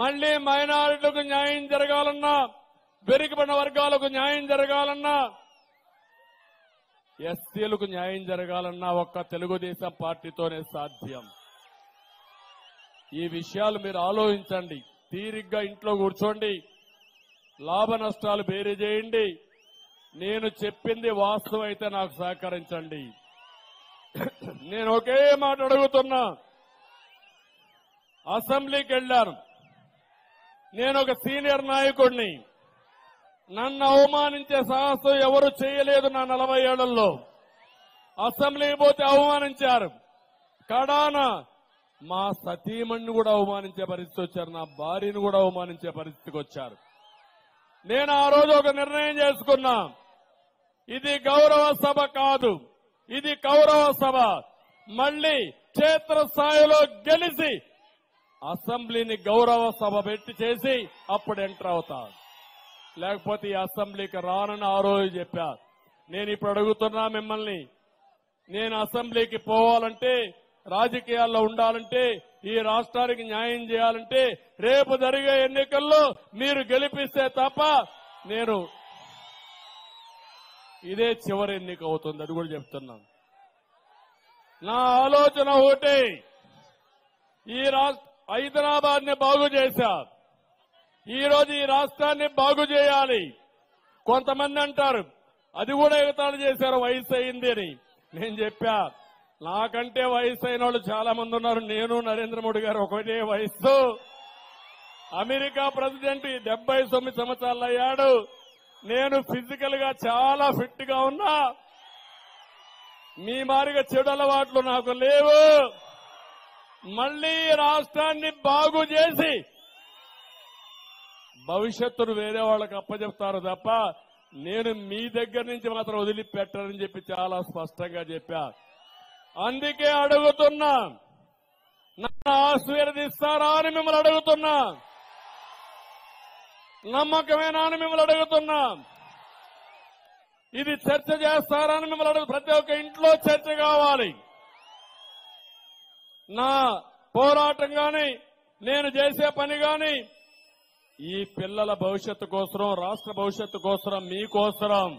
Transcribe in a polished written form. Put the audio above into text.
మళ్ళీ మైనారిటీలకు న్యాయం జరగాలన్నా వెనుకబడిన వర్గాలకు న్యాయం జరగాలన్నా ఎస్సీలకు న్యాయం జరగాలన్నా ఒక్క తెలుగుదేశం పార్టీతోనే సాధ్యం. ఈ విషయాలు మీరు ఆలోచించండి, తీరిగ్గా ఇంట్లో కూర్చోండి, లాభ నష్టాలు బేరీ చేయండి, నేను చెప్పింది వాస్తవం అయితే నాకు సహకరించండి. నేను ఒకే మాట అడుగుతున్నా, అసెంబ్లీకి వెళ్లాను, నేను ఒక సీనియర్ నాయకుడిని, నన్ను అవమానించే సాహసం ఎవరు చేయలేదు నా 40 ఏళ్లలో. అసెంబ్లీకి పోతే అవమానించారు, కడాన మా సతీమణిని కూడా అవమానించే పరిస్థితి వచ్చారు, నా భార్యను కూడా అవమానించే పరిస్థితికి వచ్చారు. నేను ఆ రోజు ఒక నిర్ణయం చేసుకున్నా, ఇది గౌరవ సభ కాదు, ఇది కౌరవ సభ. మళ్లీ క్షేత్రస్థాయిలో గెలిచి అసెంబ్లీని గౌరవ సభ పెట్టి చేసి అప్పుడు ఎంటర్ అవుతాను, లేకపోతే ఈ అసెంబ్లీకి రానని ఆ రోజు చెప్పారు. నేను ఇప్పుడు అడుగుతున్నా మిమ్మల్ని, నేను అసెంబ్లీకి పోవాలంటే, రాజకీయాల్లో ఉండాలంటే, ఈ రాష్ట్రానికి న్యాయం చేయాలంటే రేపు జరిగే ఎన్నికల్లో మీరు గెలిపిస్తే తప్ప నేను, ఇదే చివరి ఎన్నిక అవుతుంది, అది కూడా చెప్తున్నాను. నా ఆలోచన ఒకటే, ఈ హైదరాబాద్ ని బాగు చేశారు, ఈరోజు ఈ రాష్ట్రాన్ని బాగు చేయాలి. కొంతమంది అంటారు అది కూడా ఎగతాళి చేశారు వయసు అయింది అని. నేను చెప్పా, నాకంటే వయసు అయిన వాళ్ళు చాలా మంది ఉన్నారు, నేను నరేంద్ర మోడీ గారు ఒకటే వయసు. అమెరికా ప్రెసిడెంట్ 79 సంవత్సరాలు అయ్యాడు, నేను ఫిజికల్ గా చాలా ఫిట్ గా ఉన్నా, మీ మారిగా చెడు అలవాట్లు నాకు లేవు. మళ్లీ రాష్ట్రాన్ని బాగు చేసి భవిష్యత్తును వేరే వాళ్ళకి అప్పచెప్తారు తప్ప నేను మీ దగ్గర నుంచి మాత్రం వదిలిపెట్టానని చెప్పి చాలా స్పష్టంగా చెప్పా. అందుకే అడుగుతున్నా, నన్ను ఆశీర్వదిస్తారా అని మిమ్మల్ని అడుగుతున్నా, నమ్మకమేనా అని మిమ్మల్ని అడుగుతున్నా, ఇది చర్చ చేస్తారా అని మిమ్మల్ని అడుగు. ప్రతి ఒక్క ఇంట్లో చర్చ కావాలి. నా పోరాటం కానీ నేను చేసే పని కానీ ఈ పిల్లల భవిష్యత్తు కోసరం, రాష్ట్ర భవిష్యత్తు కోసరం, మీకోసరం.